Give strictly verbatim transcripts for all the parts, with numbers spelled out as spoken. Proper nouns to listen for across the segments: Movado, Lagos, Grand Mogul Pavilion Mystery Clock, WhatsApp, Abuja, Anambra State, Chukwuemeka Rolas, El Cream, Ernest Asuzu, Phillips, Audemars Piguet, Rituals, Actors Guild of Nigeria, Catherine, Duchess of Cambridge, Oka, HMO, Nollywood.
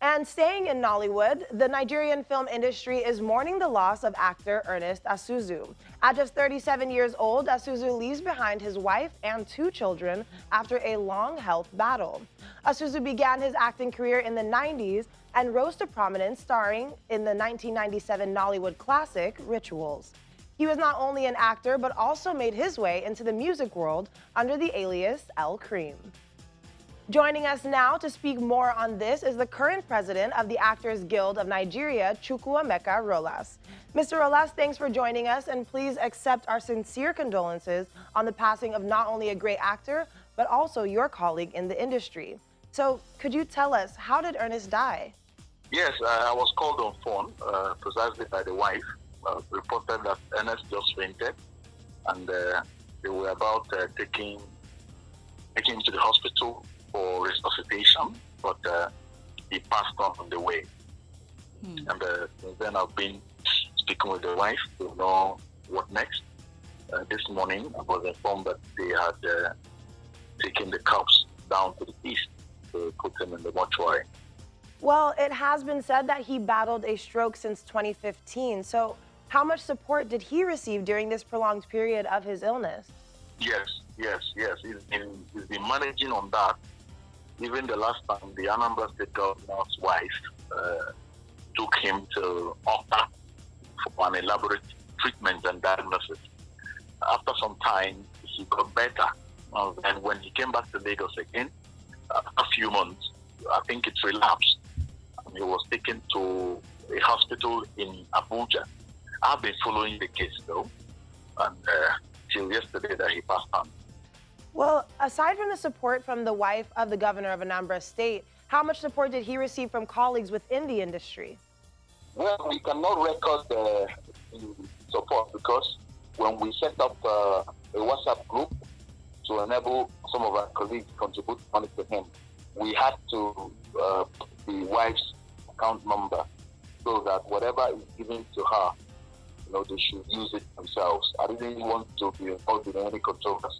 And staying in Nollywood, the Nigerian film industry is mourning the loss of actor Ernest Asuzu. At just thirty-seven years old, Asuzu leaves behind his wife and two children after a long health battle. Asuzu began his acting career in the nineties and rose to prominence starring in the nineteen ninety-seven Nollywood classic, Rituals. He was not only an actor, but also made his way into the music world under the alias El Cream. Joining us now to speak more on this is the current president of the Actors Guild of Nigeria, Chukwuemeka Rolas. Mister Rolas, thanks for joining us, and please accept our sincere condolences on the passing of not only a great actor, but also your colleague in the industry. So could you tell us, how did Ernest die? Yes, uh, I was called on phone, uh, precisely by the wife, uh, reported that Ernest just fainted, and uh, they were about uh, taking, taking him to the hospital for resuscitation, but uh, he passed on on the way. Mm. And uh, then I've been speaking with the wife to know what next. Uh, this morning, I was informed that they had uh, taken the corpse down to the east to put him in the mortuary. Well, it has been said that he battled a stroke since twenty fifteen. So how much support did he receive during this prolonged period of his illness? Yes, yes, yes. He's been, he's been managing on that. Even the last time, the Anambra State governor's wife uh, took him to Oka for an elaborate treatment and diagnosis. After some time, he got better. Uh, and when he came back to Lagos again, uh, a few months, I think it relapsed. And he was taken to a hospital in Abuja. I've been following the case, though, and uh, till yesterday that he passed on. Well, aside from the support from the wife of the governor of Anambra State, how much support did he receive from colleagues within the industry? Well, we cannot record the support because when we set up uh, a WhatsApp group to enable some of our colleagues to contribute money to him, we had to uh, put the wife's account number so that whatever is given to her, you know, they should use it themselves. I didn't want to be involved in any controversy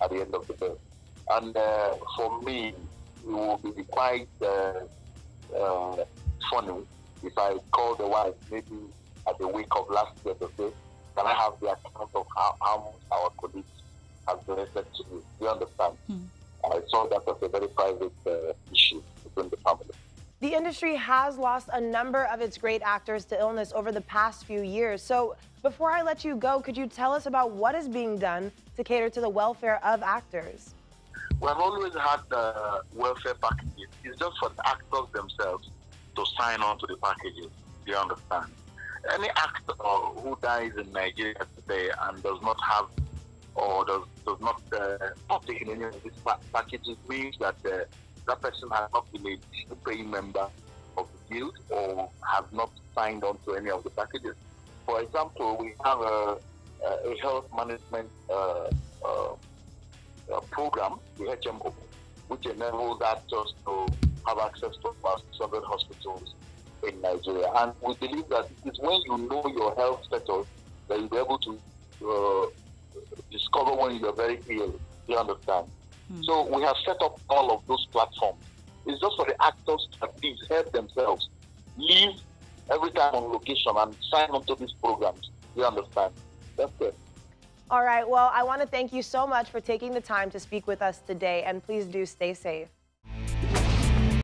at the end of the day. And uh, for me, it would be quite uh, uh, funny if I called the wife maybe at the week of last year to say, can I have the account of how, how much our colleagues have donated to me? Do you understand? Mm. I saw that as a very private uh, issue within the family. The industry has lost a number of its great actors to illness over the past few years. So before I let you go, could you tell us about what is being done to cater to the welfare of actors? We have always had uh, welfare packages. It's just for the actors themselves to sign on to the packages. Do you understand? Any actor who dies in Nigeria today and does not have or does, does not uh, take in any of these packages means that uh, that person has not been a paying member of the guild or has not signed on to any of the packages. For example, we have a, a health management uh, uh, program, the H M O, which enables actors to have access to several hospitals in Nigeria. And we believe that it's when you know your health status that you'll be able to uh, discover when you're very ill. You understand? So we have set up all of those platforms. It's just for the actors to at least help themselves, leave every time on location and sign on to these programs. You understand? That's it. All right. Well, I want to thank you so much for taking the time to speak with us today, and please do stay safe.